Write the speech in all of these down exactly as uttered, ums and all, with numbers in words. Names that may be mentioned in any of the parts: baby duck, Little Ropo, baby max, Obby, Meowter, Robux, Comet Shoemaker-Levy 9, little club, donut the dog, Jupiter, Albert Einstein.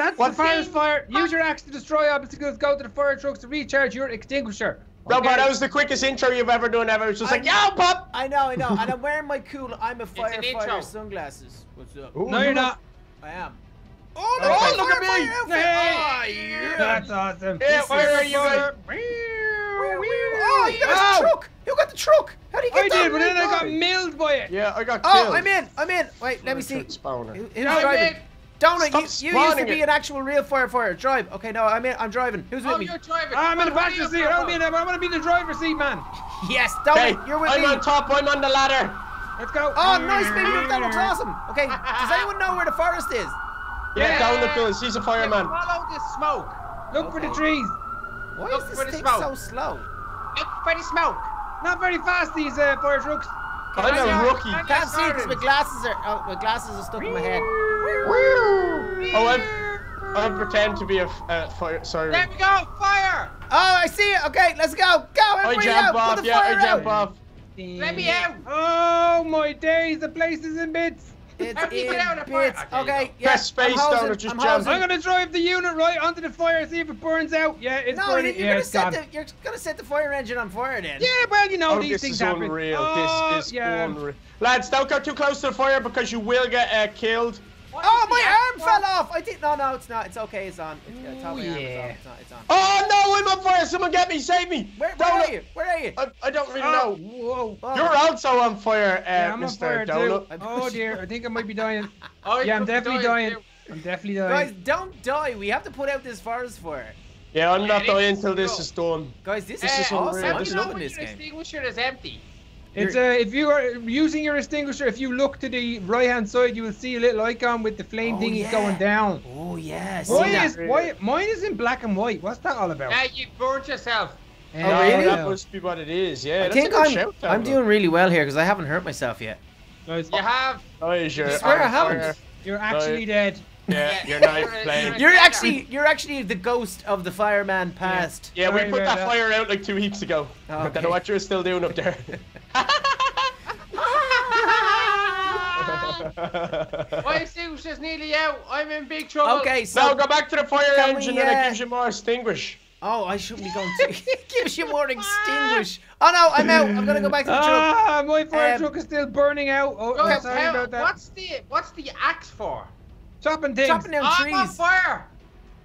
That's what the fire's fire. Use your axe to destroy obstacles. Go to the fire trucks to recharge your extinguisher. Okay. Robot, that was the quickest intro you've ever done ever. It was just I, like, yo, pup! I know, I know. And I'm wearing my cool I'm a firefighter sunglasses. What's up? Ooh, no, you're not. I am. Oh, no, oh look at me! Hey. Oh, yeah. That's awesome. Yeah, where are you guys? Oh, you got oh. a truck! You got the truck! How do you get I that? I did, but then I got milled by it. Yeah, I got killed. Oh, I'm in, I'm in. Wait, let me see. Who's driving? Donut, you, you used to be it. an actual real firefighter. Drive. Okay, no, I'm in, I'm driving. Who's oh, with me? You're driving. I'm in the passenger seat. I want to be in the driver's seat, man. Yes, Donut, hey, you're with I'm me. I'm on top. I'm on the ladder. Let's go. Oh, nice, baby. That looks awesome. Okay, does anyone know where the forest is? Yeah, yeah. Donut does. He's a fireman. Follow the smoke. Look okay. for the trees. Why Look is this thing smoke. so slow? Look for the smoke. Not very fast, these uh, fire trucks. I'm a rookie. I can't see because my glasses are oh, my glasses are stuck in my head. Oh, I'm, I pretend to be a uh, fire. Sorry. There we go, fire! Oh, I see it. Okay, let's go. Go, everybody I jump off. Yeah, I jump off. Let me out. Oh my days, the place is in bits. It's in get out of bits. Fire. Okay, okay yeah, press space down or just I'm jump. I'm gonna drive the unit right onto the fire, see if it burns out. Yeah, it's no, burning. You're, yeah, gonna it's set the, you're gonna set the fire engine on fire, then. Yeah, well, you know oh, these this things is happen. Unreal. Oh, this is yeah. unreal. Lads, don't go too close to the fire because you will get uh, killed. What oh, my arm fell off! I did. No, no, it's not. It's okay. It's on. It's good. Tell me yeah. my arm is on. It's on. It's on. Oh no! I'm on fire! Someone get me! Save me! Where, where are you? Where are you? I, I don't really oh. know. Whoa! Oh. You're also on fire, uh, yeah, I'm Mister Donut. Oh dear! I think I might be dying. oh, yeah, I'm definitely dying. dying. I'm definitely dying. Guys, don't die. We have to put out this forest fire. Yeah, I'm yeah, not dying until this is done. Guys, this uh, is so awesome. I'm loving this game. Your extinguisher is empty. It's uh, if you are using your extinguisher, if you look to the right-hand side, you will see a little icon with the flame oh, thingy yeah. going down. Oh, yes. Yeah, why is, why, mine is in black and white. What's that all about? Now you burnt yourself. Oh, oh really? That must be what it is, yeah. I That's think a I'm, shout I'm doing really well here because I haven't hurt myself yet. Nice. You have. Oh, you sure? I swear I haven't. Fire. You're actually no. dead. Yeah, you're not playing. You're actually, you're actually the ghost of the fireman past. Yeah, yeah we put that, that fire out like two weeks ago. Oh, okay. I don't know what you're still doing up there. My suit is nearly out. I'm in big trouble. Okay, so now go back to the fire engine we, uh... and it gives you more extinguish. Oh, I shouldn't be going to. It gives you more extinguish. Oh no, I'm out. I'm gonna go back to the truck. Ah, my fire um, truck is still burning out. Oh, oh sorry pal, about that. What's the, what's the axe for? Chopping things. Chopping down trees. I'm on fire.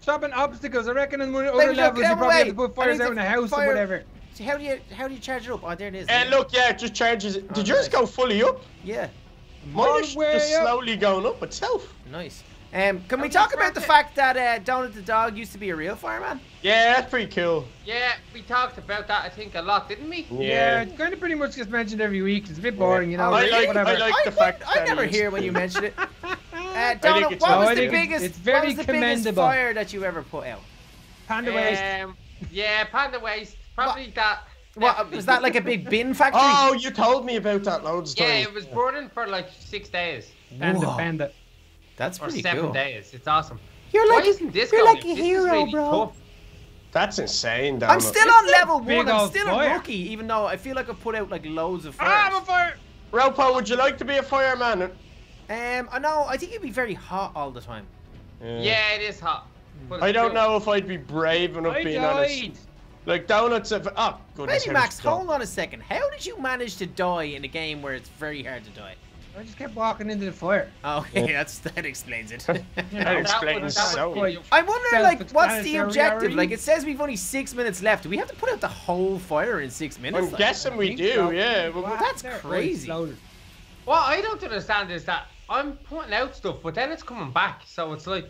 Chopping obstacles. I reckon in one other levels you probably have to put fires out in a house or whatever. So how do you how do you charge it up? Oh, there it is. And uh, look, yeah, it just charges it. Did yours go fully up? Yeah. Mine is just slowly going up itself. Nice. Um, can we talk about the fact that uh, Donut the dog used to be a real fireman? Yeah, that's pretty cool. Yeah, we talked about that I think a lot, didn't we? Yeah, yeah it kind of pretty much gets mentioned every week. It's a bit boring, you know. I like, whatever. I like the fact that I never hear when you mention it. Uh, Donut, what was the biggest? It's very what was the biggest fire that you ever put out? Panda waste. Um, yeah, panda waste. Probably what? that. What was that like a big bin factory? Oh, you told me about that loads of times. Yeah, it was burning for like six days. Panda, panda. That's pretty or seven cool. Seven days. It's awesome. You're like, Why isn't this you're like a this hero, really bro. Tough. That's insane, Donut. I'm still on level one. I'm still fire. a rookie, even though I feel like I put out like loads of fires. I'm a fire. Ropo, would you like to be a fireman? Um, I know, I think it'd be very hot all the time. Yeah, yeah it is hot. I don't cool. know if I'd be brave enough, I being died. honest. Like, Donut's a... Oh, goodness. Baby Max, hold on a second. How did you manage to die in a game where it's very hard to die? I just kept walking into the fire. Oh, okay, yeah. That's, that explains it. that, that explains that so much. I wonder, like, what's the objective? Like, it says we've only six minutes left. Do we have to put out the whole fire in six minutes? I'm like, guessing we do, so. yeah. Well, well, that's crazy. What I don't understand is that I'm putting out stuff, but then it's coming back, so it's like...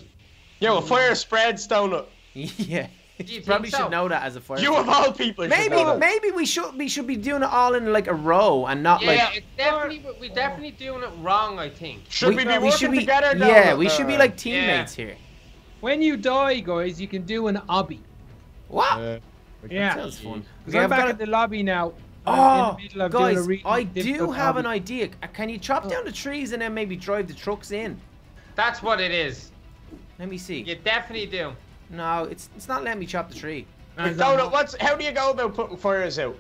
Yo, a well, fire spreads, Donut. yeah. You probably so? should know that as a fire. You player. of all people maybe, should know Maybe Maybe we should, we should be doing it all in like a row and not yeah, like... Yeah, it's definitely, we're definitely doing it wrong, I think. Should we, we be we working be, together now? Yeah, we should be like teammates yeah. here. When you die, guys, you can do an obby. What? Uh, yeah. That sounds fun. Because I'm back gotta... at the lobby now. Oh, guys, I do have hobby. an idea. Can you chop oh. down the trees and then maybe drive the trucks in? That's what it is. Let me see. You definitely do. No, it's it's not letting me chop the tree. Donut, what's how do you go about putting fires out?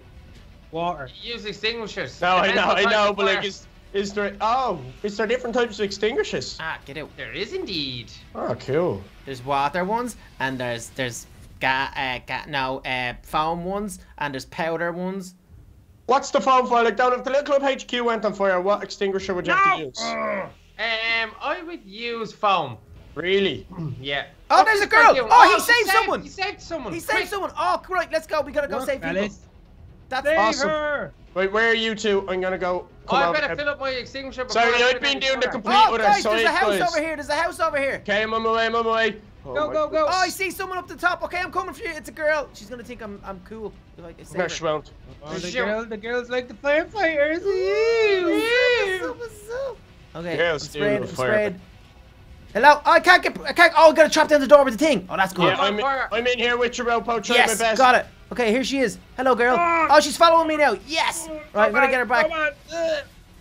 Water. You use extinguishers. No, I know, I know, but like it's Is there, oh, is there different types of extinguishers? Ah, get out. There is indeed. Oh, cool. There's water ones, and there's, there's ga, uh, ga, no, uh, foam ones, and there's powder ones. What's the foam for? Like, down if the Little Club H Q went on fire, what extinguisher would you no. have to use? Uh, um, I would use foam. Really? Yeah. Oh, there's a girl! Oh, oh, he saved, saved someone! He saved someone! He saved Quick. someone! Oh, right, let's go. We gotta go Look, save people. Alice. That's save awesome. Her. Wait, where are you two? I'm gonna go. Come oh, I better out. fill up my extinguisher. Sorry, I've been doing the complete oh, other guys, science, there's a house guys. over here. There's a house over here. Okay, I'm on my way. I'm on my way. Oh, go, go, go. Oh, I see someone up the top. Okay, I'm coming for you. It's a girl. She's gonna think I'm I'm cool. Like, I no, she won't. Oh, the, girl, the girls like the firefighters. What's up? What's up? Okay, girls I'm sprayed, do I'm sprayed. Hello? Oh, I can't get. I can't. Oh, I gotta chop down the door with the thing. Oh, that's cool. Yeah, I'm, I'm in here with your rope. Yes, my best. got it. Okay, here she is. Hello, girl. Oh, she's following me now. Yes. All right, I'm gonna get her back.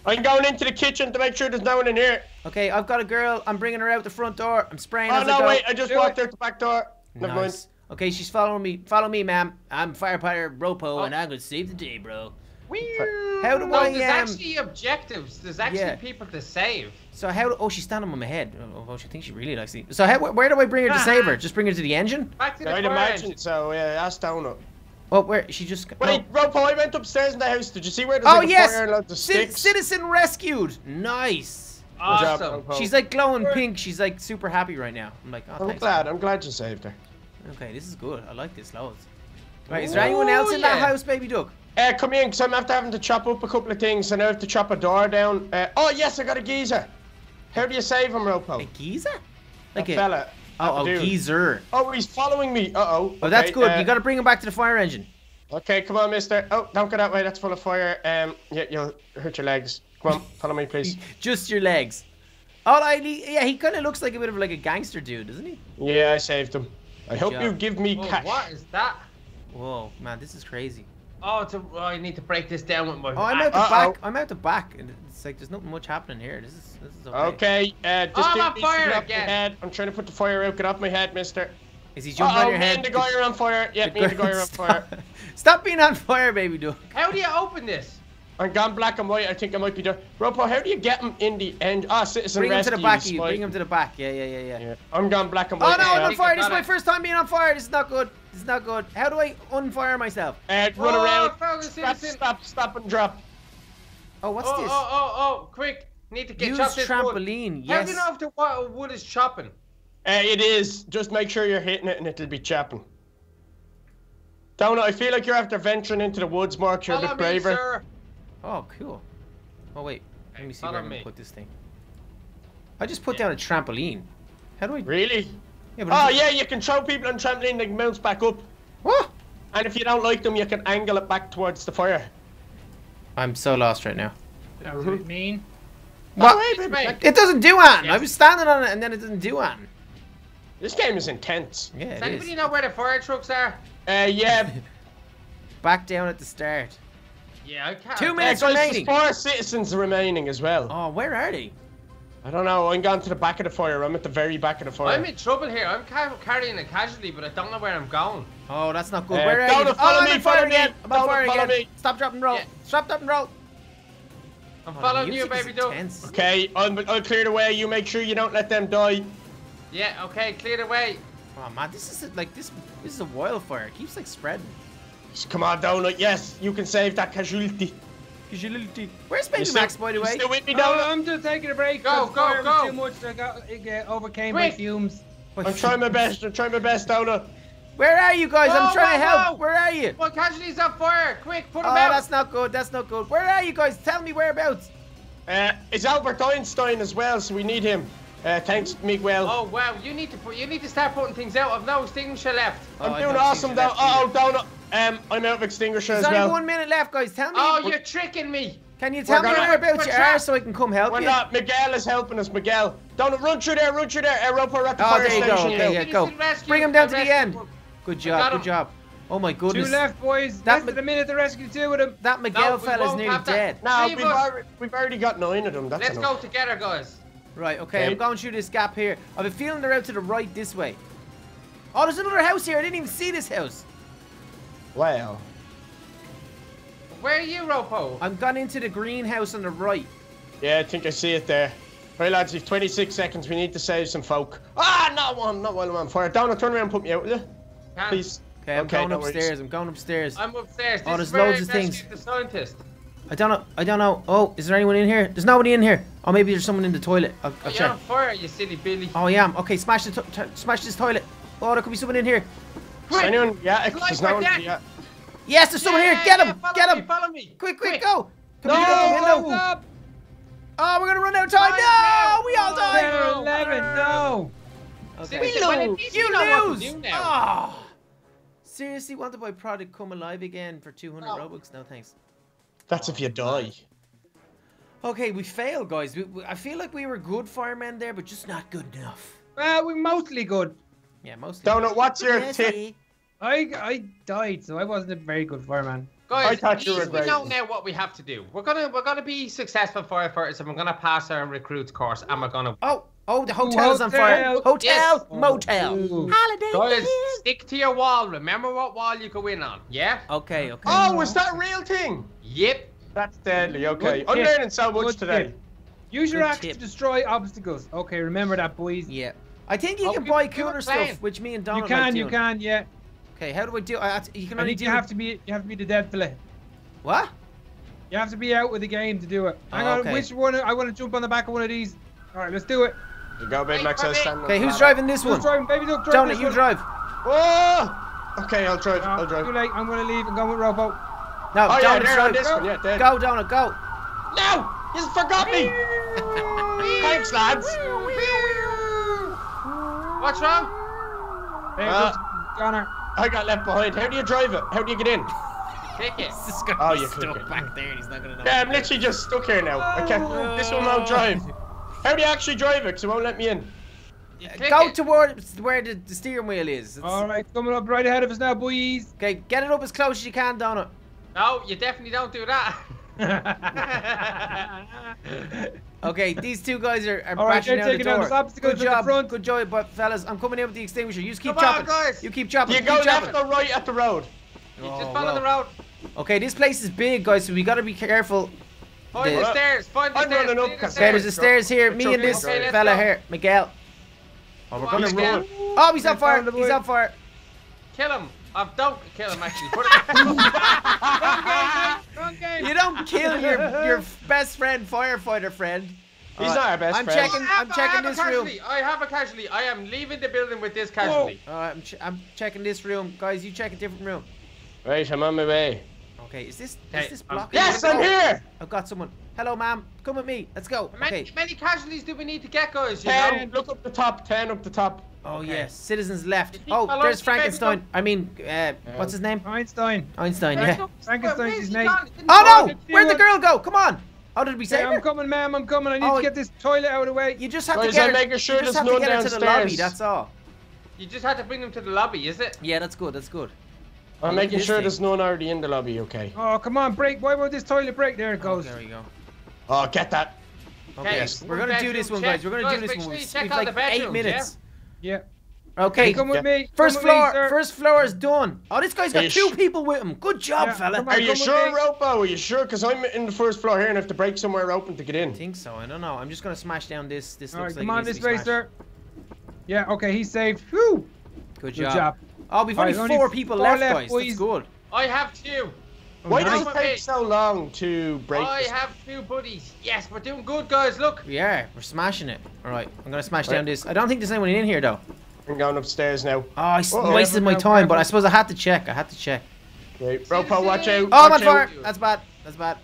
I'm going into the kitchen to make sure there's no one in here. Okay, I've got a girl. I'm bringing her out the front door. I'm spraying her. Oh, no, wait. I just Do walked it. out the back door. Never nice. mind. Okay, she's following me. Follow me, ma'am. I'm firefighter Ropo, oh. and I'm going to save the day, bro. Weird. How do no, I... There's um... actually objectives. There's actually yeah. people to save. So how... Do... Oh, she's standing on my head. Oh, she thinks she really likes me. So how... where do I bring her to save her? Just bring her to the engine? Back to the I'd imagine engine. so, yeah. That's down up. Oh, where? She just... Wait, oh. Ropo, I went upstairs in the house. Did you see where there's oh, like a yes. fire and loads of sticks? C citizen rescued. Nice. Awesome. Job, she's like glowing pink. She's like super happy right now. I'm like, oh, I'm thanks, glad. Man. I'm glad you saved her. Okay, this is good. I like this loads. Right, is there Ooh, anyone else in yeah. that house, baby duck? Uh, come in, because I'm after having to chop up a couple of things, and I have to chop a door down. Uh, oh, yes, I got a geezer. How do you save him, Ropo? A geezer? Like a, a fella. Oh, oh geezer. Oh, he's following me. Uh-oh. Oh, okay, that's good. Uh, you got to bring him back to the fire engine. Okay, come on, mister. Oh, don't go that way. That's full of fire. Um, yeah, you'll hurt your legs. Come on, follow me, please. Just your legs. Oh, I, yeah, he kind of looks like a bit of like a gangster dude, doesn't he? Yeah, I saved him. I good hope job. you give me Whoa, cash. What is that? Whoa, man, this is crazy. Oh, it's a, oh, I need to break this down with my. Oh, I'm out the uh -oh. back. I'm out the back. It's like there's not much happening here. This is this is okay. Okay. Uh, just oh, I'm on fire again. Head. I'm trying to put the fire out. Get off my head, mister. Is he jumping uh -oh, on your head? Oh, the guy you're on fire. Yeah, the me the guy you're on fire. Stop being on fire, baby dude. How do you open this? I'm gone black and white. I think I might be done. Ropo, how do you get him in the end? Ah, oh, citizen Bring rescue. Bring him to the back. You. Bring him to the back. Yeah, yeah, yeah, yeah, yeah. I'm gone black and white. Oh no, I'm on fire. This is my first time being on fire. This is not good. It's not good. How do I unfire myself? Uh, run oh, around. Stop, stop, stop and drop. Oh, what's oh, this? Oh, oh, oh, quick. Need to get Use chopped trampoline, wood. yes. How do you know if the wood, wood is chopping? Uh, it is. Just make sure you're hitting it and it'll be chopping. Donut, I feel like you're after venturing into the woods, Mark. You're Follow a bit braver. Me, sir. Oh, cool. Oh, wait. Let me see Follow where I'm going to put this thing. I just put yeah. down a trampoline. How do I... Really? Yeah, oh yeah, you can throw people on trampoline, they can bounce back up. What? And if you don't like them, you can angle it back towards the fire. I'm so lost right now. That was mm-hmm. mean. What? Oh, wait, it doesn't do anything. Yes. I was standing on it and then it doesn't do anything. This game is intense. Yeah, Does it anybody is. know where the fire trucks are? Uh, yeah. Back down at the start. Yeah, I can't. Two minutes uh, guys, remaining. Four citizens remaining as well. Oh, where are they? I don't know, I'm going to the back of the fire. I'm at the very back of the fire. I'm in trouble here. I'm carrying a casualty, but I don't know where I'm going. Oh, that's not good. Uh, where are you? Follow oh, me, I'm follow fire me. Again. I'm on fire again. Me. Stop, drop, and roll. Yeah. Stop, drop, and roll. I'm oh, following you, baby dude. Okay, I'll, I'll clear the way. You make sure you don't let them die. Yeah, okay, clear the way. Oh, man, this is a, like, this This is a wildfire. It keeps, like, spreading. Just come on, Donut. Yes, you can save that casualty. Where's Baby Max, by the way? Still with me, Donut? Oh, I'm just taking a break. Go, go, go. Too much. I got, it, uh, overcame Quick. my fumes. I'm trying my best. I'm trying my best, Donut. Where are you guys? I'm oh, trying to oh, help. Oh. Where are you? Well, casualties on fire. Quick, put them oh, out. Oh, that's not good. That's not good. Where are you guys? Tell me whereabouts. Uh, it's Albert Einstein as well, so we need him. Uh, thanks, Miguel. Oh wow, you need to put, you need to start putting things out. I've no extinguisher left. Oh, I'm doing awesome, though. Uh oh, Donut. Um, I'm out of extinguisher There's as well. There's only one minute left, guys. Tell me. Oh, you're tricking me. Can you tell me whereabouts you are so I can come help We're you? We're not. Miguel is helping us. Miguel. Donut, run through there. Run through there. Aeropo at the oh, fire station. Go. Okay, yeah, go. Bring him down to the end. Good job. Good job. Oh my goodness. Two left, boys. That's the minute to rescue two of them. That Miguel no, fella's nearly dead. No, we've already, we've already got nine of them. That's Let's enough. go together, guys. Right. Okay. I'm going through this gap here. I have a feeling they're out to the right this way. Oh, there's another house here. I didn't even see this house. Wow. Where are you, Ropo? I'm gone into the greenhouse on the right. Yeah, I think I see it there. Right, lads, we've twenty-six seconds. We need to save some folk. Ah, not one, not while I'm on fire. Donut, turn around and put me out, will you? Can't. Please. Okay, I'm okay, going upstairs. Worries. I'm going upstairs. I'm upstairs. This oh, there's loads of things. The scientist. I don't know. I don't know. Oh, is there anyone in here? There's nobody in here. Oh, maybe there's someone in the toilet. I'll, I'll oh, check. You're on fire, you silly Billy. Oh, yeah. Okay, smash the t smash this toilet. Oh, there could be someone in here. Quick. Anyone? Yeah, there's no one. Yeah. Yes, there's someone yeah, here. Get him. Yeah, Get him. Me, follow me. Quick, quick, quick. go. Come no, no. no. Oh, we're gonna run out of time. No, we all died. Oh, eleven. No. Okay. We lose. You lose. Oh. Seriously, want to buy product come alive again for two hundred oh. Robux? No thanks. That's oh, if you die. Okay, we failed, guys. We, we, I feel like we were good firemen there, but just not good enough. Well, we're mostly good. Yeah, mostly. Donut, what's your tip? I I died, so I wasn't a very good fireman. Guys, I you were we great. know now what we have to do. We're gonna we're gonna be successful firefighters, and we're gonna pass our recruits course, and we're gonna. Oh. Oh, the hotel's Hotel. on fire. Hotel, yes. motel. Ooh. Holiday. Guys, stick to your wall. Remember what wall you go in on, yeah? Okay, okay. Oh, was that a real thing? Yep. That's deadly, okay. I'm learning so much Good today. Tip. Use your Good axe tip. to destroy obstacles. Okay, remember that, boys. Yeah. I think you oh, can you buy cooler stuff, which me and Donald You can, you can, yeah. Okay, how do I do I, you can I only think do... you have to be you have to be the dead fillet. What? You have to be out with the game to do it. Oh, Hang on, okay. which one I wanna jump on the back of one of these. Alright, let's do it. You go, baby Max. Okay, who's driving this one? Who's driving, baby duck? Donut, you drive. Whoa! Okay, I'll drive. No, I'll drive. Too late. I'm gonna leave and go with Robo. No, oh, Donut, yeah, drive. This one. Yeah, go, Donut, go. No, he's forgot me. Thanks, lads. What's wrong? Baby duck, Donut. I got left behind. How do you drive it? How do you get in? Kick it. He's just gonna oh, be stuck it. back there. He's not gonna know. Yeah, I'm literally just stuck here now. I can't. Oh. This one won't drive. How do you actually drive it? Because it won't let me in. Yeah, go it. towards where the, the steering wheel is. It's... All right, coming up right ahead of us now, boys. Okay, get it up as close as you can, Donut. No, you definitely don't do that. Okay, these two guys are, are All right, they're taking out this obstacle Good job, the front. good job, but fellas, I'm coming in with the extinguisher. You just keep Come chopping. On, guys. You keep chopping. You keep go chopping. left or right at the road. You oh, just follow well. the road. Okay, this place is big, guys, so we got to be careful. Find the, the stairs, find the I'm stairs, running up. The stairs. Okay, there's the stairs here, it's me okay, and this okay, fella go. here, Miguel. Oh, we're gonna run. Oh, he's on fire, he's on fire. Kill him. I don't kill him, actually. Put it Wrong game, game. You don't kill your, your best friend, firefighter friend. He's right. not our best I'm friend. Checking, I'm a, checking this room. I have a casualty. I am leaving the building with this casualty. All right, I'm, ch I'm checking this room. Guys, you check a different room. Right, I'm on my way. Okay, is this okay, is this blocking? Um, yes, I'm here. I've got someone. Hello, ma'am. Come with me. Let's go. How many, okay. many casualties do we need to get, guys? You ten. Know? Look up the top. Ten up the top. Oh okay. yes. Citizens left. Oh, there's Frankenstein. I mean, uh, what's his name? Einstein. Einstein. Yeah. No, Frankenstein's his name. Oh no! Where'd the girl go? Come on. How did we save yeah, her? I'm coming, ma'am. I'm coming. I need oh, to get this toilet out of the way. You just have guys, to get I'm her. Making sure you just have no to get downstairs. her to the lobby. That's all. You just have to bring them to the lobby, is it? Yeah, that's good. That's good. I'm making sure there's no one already in the lobby, okay? Oh, come on, break. Why won't this toilet break? There it goes. Oh, there we go. Oh, get that. Okay, yes. We're going to do this one, guys. We're going to do this one. We've like eight minutes. Yeah. Okay. Come with me. First floor. First floor is done. Oh, this guy's got two people with him. Good job, fella. Are you sure, Robo? Are you sure? Because I'm in the first floor here and I have to break somewhere open to get in. I think so. I don't know. I'm just going to smash down this. This looks like come on this way, sir. Yeah, okay. He's saved. Whew. Good job. Oh, we've only, only four people four left, left, guys. Boys. That's good. I have two. Why does it take so long to break I this? have two buddies. Yes, we're doing good, guys. Look. Yeah, we're smashing it. All right, I'm going to smash right. down this. I don't think there's anyone in here, though. I'm going upstairs now. Oh, I oh, wasted yeah, my time, but I suppose I had to check. I had to check. Okay, Robo, watch out. Oh, watch I'm on fire. Out. That's bad. That's bad.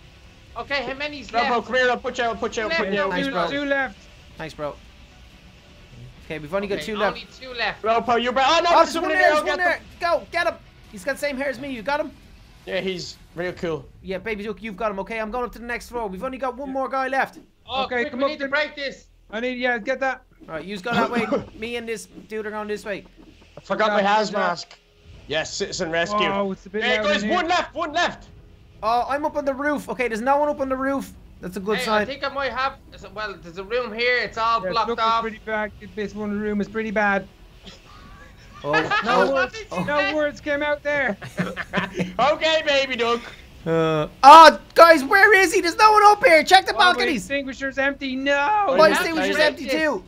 Okay, how many's left? Robo, come here. I'll put you out. Put you out. Put you out. Nice, bro. Two left. Thanks, bro. Okay, we've only okay, got two only left. Only two left. Robo, you're back. Oh, no, oh, there's someone in there. There's one there. Go, get him. He's got the same hair as me. You got him? Yeah, he's real cool. Yeah, baby Duke, you've got him. Okay, I'm going up to the next floor. We've only got one yeah. more guy left. Oh, okay, quick, come we up need to break this. I need, yeah, get that. All right, you've got that way. Me and this dude are going this way. I forgot yeah, my haz mask. Yes, citizen rescue. Oh, it's a bit hey, guys, one left, one left. Oh, I'm up on the roof. Okay, there's no one up on the roof. That's a good hey, sign. I think I might have. Well, there's a room here. It's all yeah, blocked off. Pretty bad. This one room is pretty bad. Oh, no, words, oh. no words came out there. Okay, baby duck. Uh, oh, guys, where is he? There's no one up here. Check the balconies. Oh, my extinguisher's empty. No. My extinguisher's empty too.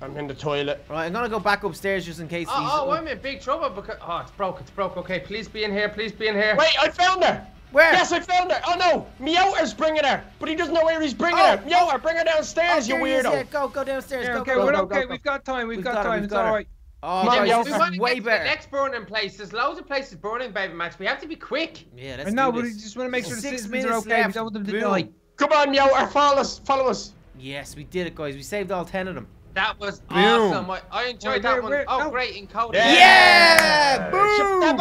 I'm in the toilet. Right, I'm gonna go back upstairs just in case. Oh, he's oh I'm in big trouble because oh, it's broke. It's broke. Okay, please be in here. Please be in here. Wait, I found her. Where? Yes, I found her. Oh no, Meowter's bringing her, but he doesn't know where he's bringing oh. her. Meowter, bring her downstairs, oh, you weirdo. Yeah, go, go downstairs. Here, go, okay, go, we're go, okay. Go, go. We've got time. We've, we've got, got time. It's all right. Oh, man, guys, we want to way get to the next burning place. There's loads of places burning, baby Max. We have to be quick. Yeah, let's I know, do this. But we just want to make sure the citizens are okay. We don't want them to die. Come on, Meowter, follow us. Follow us. Yes, we did it, guys. We saved all ten of them. That was boom. Awesome. I, I enjoyed oh, that one. We're, oh, no. Great. Encoded. Yeah. yeah. Boom.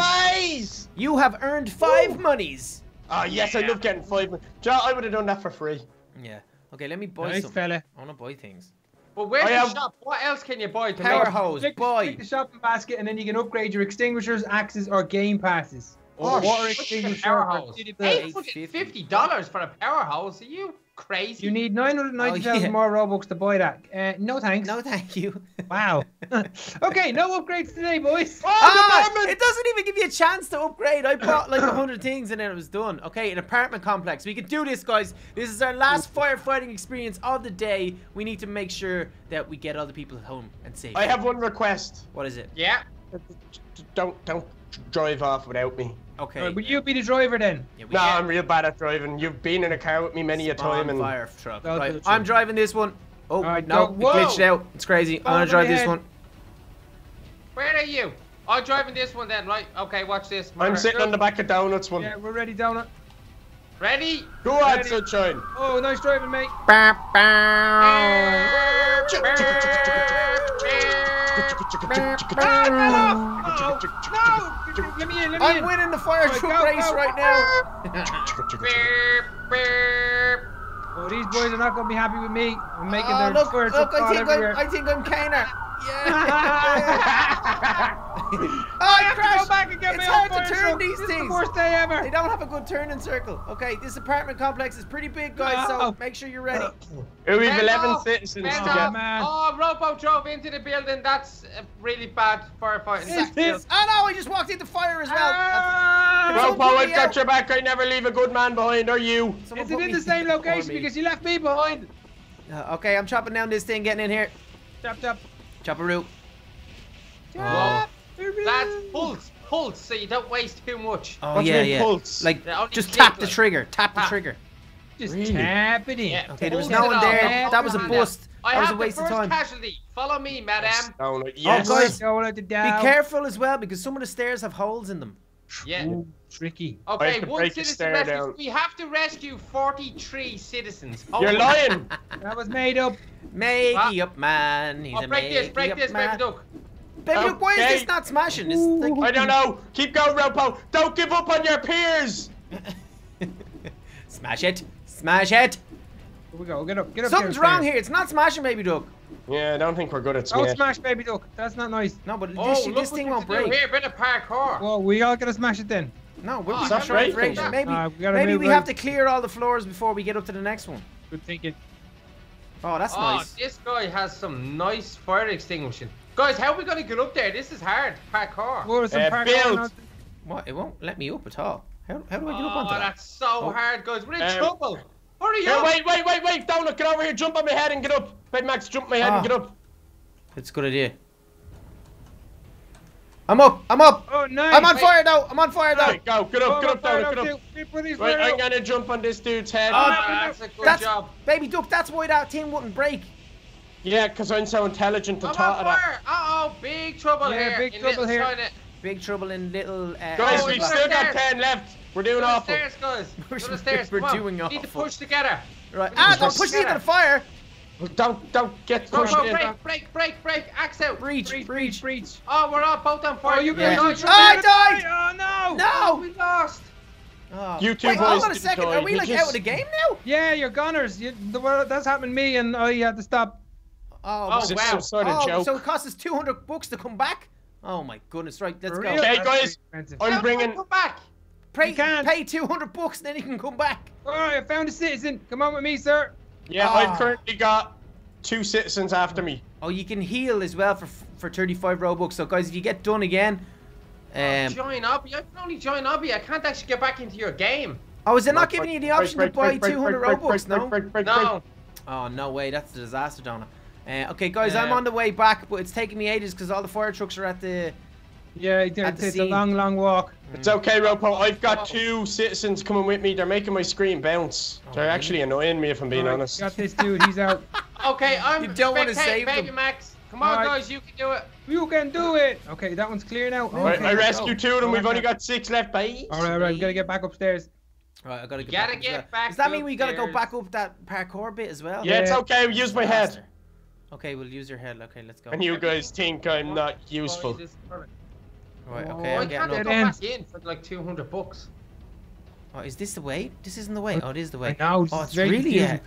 Boys. You have earned five Ooh. monies. Oh, yes. Yeah. I love getting five. Joe, I would have done that for free. Yeah. Okay, let me buy nice some. Fella. I want to buy things. Well, where's I the am... shop? What else can you buy? To Power make? hose. Pick, buy. Pick the shopping basket, and then you can upgrade your extinguishers, axes, or game passes. Or oh, water extinguisher. eight hundred fifty dollars for a power hose. Are you crazy? You need nine hundred ninety thousand oh, yeah. more Robux to buy that. Uh, no thanks. No thank you. Wow. Okay, no upgrades today, boys. Oh, oh, it doesn't even give you a chance to upgrade. I bought like a hundred things and then it was done. Okay, an apartment complex. We can do this, guys. This is our last firefighting experience of the day. We need to make sure that we get other people home and safe. I have one request. What is it? Yeah. Don't, don't drive off without me. Okay. Right, will you be the driver then? Yeah, no, can. I'm real bad at driving. You've been in a car with me many Spawn a time. And fire truck. Right. I'm driving this one. Oh, right, no. It glitched out. It's crazy. Fall I'm going to drive this head. one. Where are you? I'm driving this one then, right? Okay, watch this. Murder. I'm sitting on the back of Donut's one. Yeah, we're ready, Donut. Ready? Go on, sunshine. Oh, nice driving, mate. Bow, bow. I'm winning the fire truck oh, race go. right now. Oh, these boys are not going to be happy with me. I'm making oh, their look, fire truck look, I think everywhere. I'm, I think I'm Kaner. Yeah. Oh, I crashed. Go back and get it's me hard to turn truck. these this things. Is the worst day ever. They don't have a good turning circle. Okay, this apartment complex is pretty big, guys, no. so make sure you're ready. We have eleven citizens to get. Man. Oh, Robo drove into the building. That's uh, really bad firefighting. Is this? Oh, no, I just walked into fire as well. Uh, Robo, I've got your back. I never leave a good man behind, or you. Someone is it in the same location because you left me behind? Uh, okay, I'm chopping down this thing, getting in here. Chop, chop. Chop-a-roo. Chop. That's pulse, pulse, so you don't waste too much. Oh, yeah, yeah. Pulse? Like, just tap the trigger, tap the trigger. Just tap it in. Okay, there was no one there. That was a bust. That was a waste of time. Casualty. Follow me, madam. Oh, guys, be careful as well, because some of the stairs have holes in them. Yeah. Tricky. Okay, one citizen rescues. We have to rescue forty-three citizens. You're lying. That was made up. Made up, man. He's a made up man. Break this, break this, baby duck. Baby, okay. Why is this not smashing? This thing... I don't know. Keep going, Ropo. Don't give up on your peers. Smash it. Smash it. Here we go. Get up. Get up. Something's here wrong here. It's not smashing, baby duck. Yeah, I don't think we're good at smashing. Don't smash, baby duck. That's not nice. No, but oh, this, this thing won't break. Here, bit of parkour. Well, we all gotta smash it then. No, we're oh, not right. Maybe, uh, we maybe we right. have to clear all the floors before we get up to the next one. Good thinking. Oh, that's oh, nice. This guy has some nice fire extinguishing. Guys, how are we going to get up there? This is hard. Parkour. Well, some uh, parkour. What? It won't let me up at all. How, how do I get oh, up onto that? That's so oh. hard, guys. We're in um, trouble. Hurry here, up. Wait, wait, wait, wait. Don't look. Get over here. Jump on my head and get up. Baby Max, jump on my head oh. and get up. That's a good idea. I'm up. I'm up. Oh, nice. I'm on wait. fire now. I'm on fire now. Right, go. Get up. Go, get up, get up. Get up. Right, I'm going to jump on this dude's head. Oh, oh, that's a good that's, job. Baby Duck, that's why that team wouldn't break. Yeah, because I'm so intelligent to talk about. Uh-oh, big trouble yeah, here. Big trouble here. China. Big trouble in little... Uh, guys, we've still got ten left. We're doing Go awful. Stairs, guys. We're, Go stairs. We're doing we awful. We need to push together. Right. Ah, don't push into the fire. Don't, don't get pushed in. Break, break, break, break. Axe out. Breach, breach, breach. breach. Oh, we're all both on fire. Oh, you yeah. Yeah. Oh, I died. Oh, no. No. We lost. Oh. You two Wait, boys hold on a second. Are we like out of the game now? Yeah, you're gunners. That's happened to me and I had to stop. Oh, oh wow. Some sort of oh, joke. So it costs us two hundred bucks to come back? Oh my goodness, right, let's go. Okay, guys, I'm How bringing... Come back? Pray, pay two hundred bucks and then you can come back. Alright, I found a citizen. Come on with me, sir. Yeah, oh. I've currently got two citizens after me. Oh, you can heal as well for for thirty-five Robux. So guys, if you get done again, uh, Um, join Obby. I can only join Obby. I can't actually get back into your game. Oh, is it not giving you the option to buy two hundred Robux? No. No. Oh, no way. That's a disaster, Donut. Uh, okay, guys, uh, I'm on the way back, but it's taking me ages because all the fire trucks are at the. Yeah, it's a long, long walk. It's okay, Ropo. I've got two citizens coming with me. They're making my screen bounce. Oh, They're really? actually annoying me, if I'm being right, honest. Got this dude. He's out. Okay, I'm. You don't want to save Baby them. Max. Come on, right. guys. You can do it. You can do it. Okay, that one's clear now. All right, okay, I rescued two of them. We've only got six left, bye. All right, all right. We gotta get back upstairs. Right, I gotta get, gotta back, get upstairs. back. Does that mean we gotta go back up that parkour bit as well? Yeah, yeah. It's okay. Use my head. Okay, we'll use your head. Okay, let's go. And you guys think I'm not useful? Right, okay, oh, I'm getting up. I can't go back in for like two hundred bucks. Oh, is this the way? This isn't the way. Oh, it is the way. No, oh, it's really it.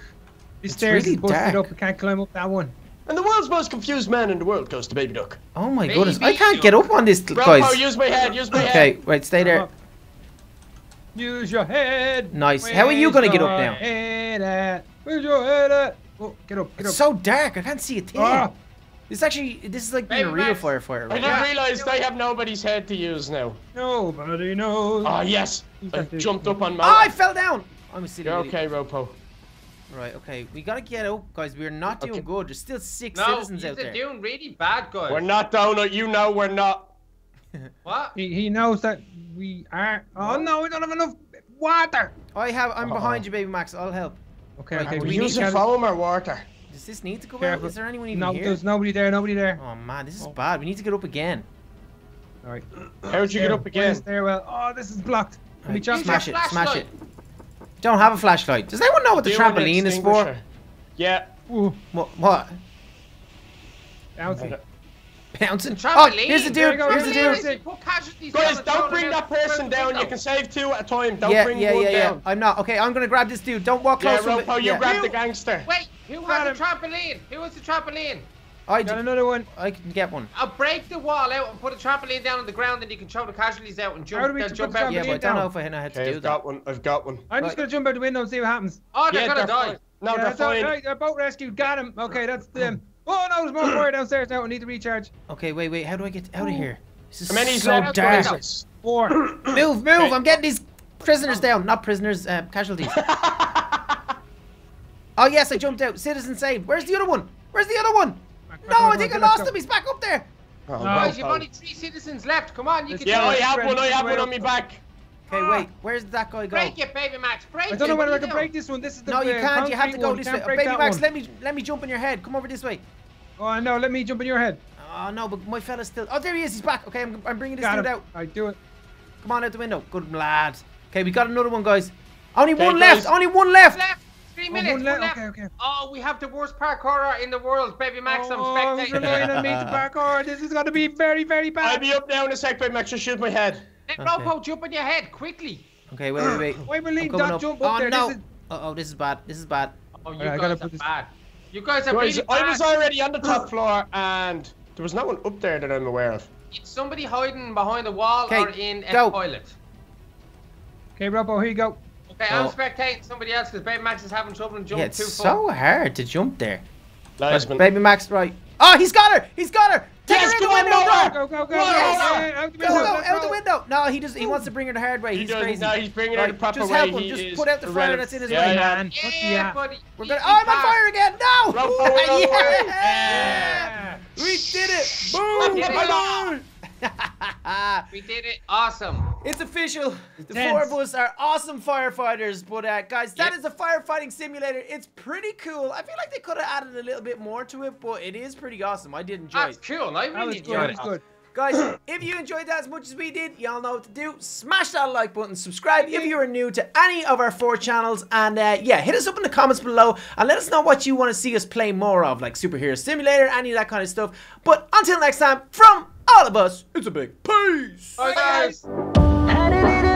This stairs is busted up. I can't climb up that one. And the world's most confused man in the world goes to Baby Duck. Oh my baby goodness, I can't duck. get up on this, Bro, guys. Oh, use my head, use my okay, head. Okay, wait, stay there. Use your head. Nice. Where's How are you going to get up now? Head Where's your head at? Oh, get up, get up. It's so dark, I can't see a thing. Oh. This actually, this is like being a real firefighter. Right? I didn't realize they have nobody's head to use now. Nobody knows. Ah, oh, yes. I jumped up on my. Oh, I fell down. I'm a silly idiot. Okay, Ropo. Right, okay. We gotta get up, guys. We're not doing okay. good. There's still six no, citizens out there. No, you're doing really bad, guys. We're not, Donut. You know we're not. What? He, he knows that we are. Oh, what? No, we don't have enough water. I have. I'm uh -oh. behind you, Baby Max. I'll help. Okay, right, okay. We, we using foam or water? Does this need to go out? Is there anyone even no, here? No, there's nobody there, nobody there. Oh man, this is oh. bad. We need to get up again. Alright. How would you get up again? Stairwell. Oh, this is blocked. Right. We just smash it, smash it. Don't have a flashlight. Does anyone know what the trampoline is for? Yeah. Ooh. What? What? Bouncing. Bouncing? Trampoline? Oh, here's the dude, here's the dude. Guys, don't bring that person down. You can save two at a time. Don't yeah, bring yeah, one yeah, down. Yeah. I'm not. Okay, I'm going to grab this dude. Don't walk close to him. Yeah, Ropo, you grab the gangster. Wait. Who Got has him. a trampoline? Who has a trampoline? I got another one. I can get one. I'll break the wall out and put a trampoline down on the ground, and you can throw the casualties out and jump, then jump out. Yeah, but I don't down. know if I know how to okay, do I've that. I've got one. I've got one. I'm right. just gonna jump out the window and see what happens. Oh, they're yeah, gonna they're die. Fine. No, yeah, they're fine. Right. They're boat rescued. Got him. Okay, that's them. Oh no, there's more fire downstairs now. I need to recharge. Okay, wait, wait. How do I get out of here? This is many so dark. Four. Move, move. Okay. I'm getting these prisoners down. Not prisoners, uh, casualties. Oh yes, I jumped out. Citizen saved. Where's the other one? Where's the other one? Back, back, no, I think I lost him. He's back up there. Oh, no, guys, you've only three citizens left. Come on, you can. Yeah, I have one. I have one on me back. Okay, wait. Where's that guy going? Break it, Baby Max. Break it. I don't know whether I can break this one. This is the. No, you can't. You have to go this way. Baby Max, let me let me jump in your head. Come over this way. Oh no, let me jump in your head. Oh no, but my fella's still. Oh, there he is. He's back. Okay, I'm I'm bringing this dude out. I do it. Come on out the window. Good lad. Okay, we got another one, guys. Only one left. Only one left. Three minutes. One left. One left. Okay, okay. Oh, we have the worst parkour in the world, Baby Max. Oh, I'm spectating. I'm relying on me to parkour. This is gonna be very, very bad. I'll be up now in a sec, Baby Max. Just shoot my head. Hey, okay. Ropo, jump on your head quickly. Okay, wait, wait, wait. Wait, believe that jump up oh, there. No. This is... Uh oh, this is bad. This is bad. Oh, you right, guys are this... bad. You guys are guys, really bad. I was already on the top floor, and there was no one up there that I'm aware of. It's somebody hiding behind the wall okay, or in a go. toilet. Okay, Ropo, here you go. Okay, oh. I'm spectating somebody else because Baby Max is having trouble jumping yeah, it's too far. It's so hard to jump there. Baby Max, right. Oh, he's got her! He's got her! Take yes, her go out the window! Go, go, go! Yes. Go, go, go, go, out the window! No, he just he wants to bring her the hard way. He he's crazy. No, he's bringing her the proper way. Just help him. He just put out the fire that's in his yeah, way. Man. Yeah, yeah, buddy. We're gonna, oh, I'm on fire again! No! Ropo, yeah. Yeah. We did it! Boom! We did it. We did it. Awesome. It's official. The Tense. four of us are awesome firefighters. But uh, guys, that yep. is a firefighting simulator. It's pretty cool. I feel like they could have added a little bit more to it, but it is pretty awesome. I did enjoy That's it. That's cool. I really enjoyed it. Good. Guys, if you enjoyed that as much as we did, y'all know what to do. Smash that like button, subscribe if you are new to any of our four channels, and uh, yeah, hit us up in the comments below and let us know what you want to see us play more of, like Superhero Simulator, any of that kind of stuff. But until next time, from all of us, it's a big peace! Bye guys!